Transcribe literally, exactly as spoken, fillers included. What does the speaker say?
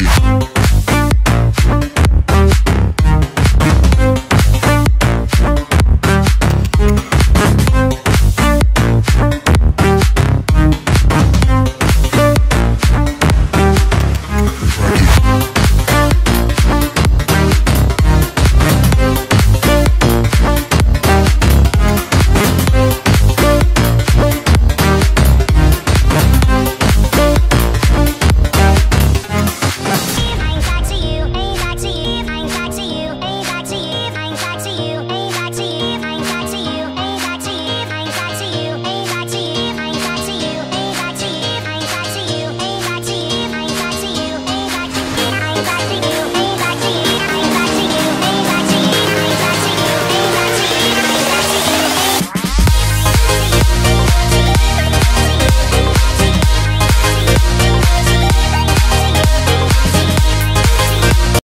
Русский.